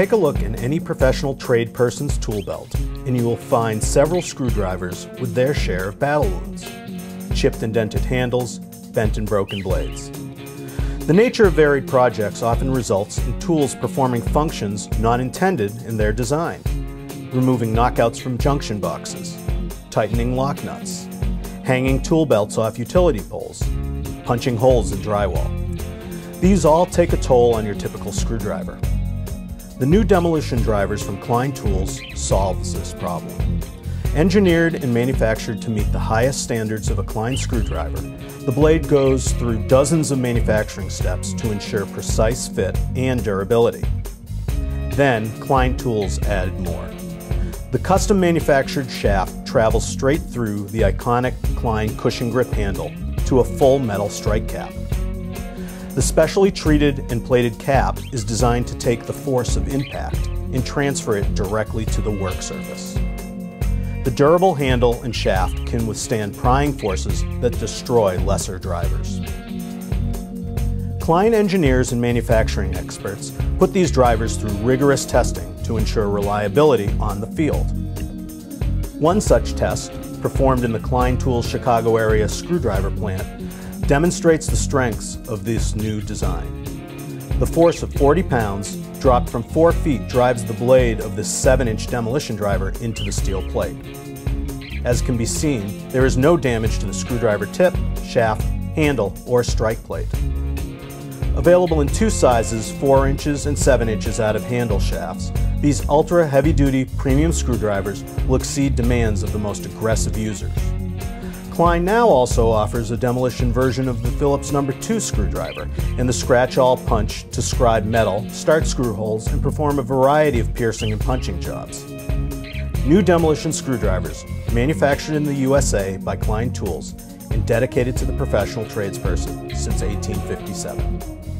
Take a look in any professional trade person's tool belt, and you will find several screwdrivers with their share of battle wounds, chipped and dented handles, bent and broken blades. The nature of varied projects often results in tools performing functions not intended in their design. Removing knockouts from junction boxes, tightening lock nuts, hanging tool belts off utility poles, punching holes in drywall. These all take a toll on your typical screwdriver. The new demolition drivers from Klein Tools solves this problem. Engineered and manufactured to meet the highest standards of a Klein screwdriver, the blade goes through dozens of manufacturing steps to ensure precise fit and durability. Then, Klein Tools added more. The custom manufactured shaft travels straight through the iconic Klein cushion grip handle to a full metal strike cap. The specially treated and plated cap is designed to take the force of impact and transfer it directly to the work surface. The durable handle and shaft can withstand prying forces that destroy lesser drivers. Klein engineers and manufacturing experts put these drivers through rigorous testing to ensure reliability on the field. One such test, performed in the Klein Tools Chicago area screwdriver plant, demonstrates the strengths of this new design. The force of 40 pounds dropped from 4 feet drives the blade of this 7-inch demolition driver into the steel plate. As can be seen, there is no damage to the screwdriver tip, shaft, handle, or strike plate. Available in 2 sizes, 4 inches and 7 inches out of handle shafts, these ultra heavy-duty premium screwdrivers will exceed demands of the most aggressive users. Klein now also offers a demolition version of the Phillips No. 2 screwdriver and the scratch-all punch to scribe metal, start screw holes, and perform a variety of piercing and punching jobs. New demolition screwdrivers, manufactured in the USA by Klein Tools and dedicated to the professional tradesperson since 1857.